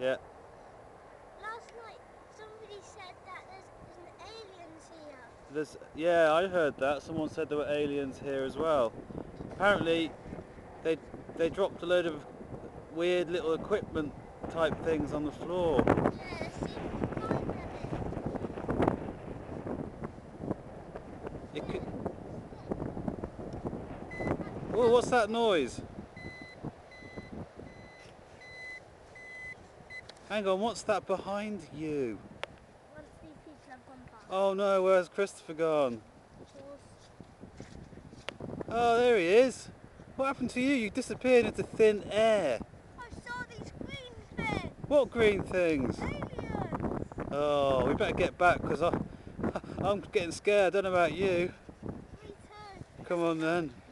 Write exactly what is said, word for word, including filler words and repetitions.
Yeah. Last night somebody said that there's, there's aliens here. There's, yeah, I heard that. Someone said there were aliens here as well. Apparently they they dropped a load of weird little equipment type things on the floor. Yeah, it could... Whoa, what's that noise? Hang on, what's that behind you? Once these people have gone past. Oh no, where's Christopher gone? Oh, there he is. What happened to you? You disappeared into thin air. I saw these green things. What green things? Aliens. Oh, we better get back because I'm getting scared. I don't know about you. Me too. Come on then.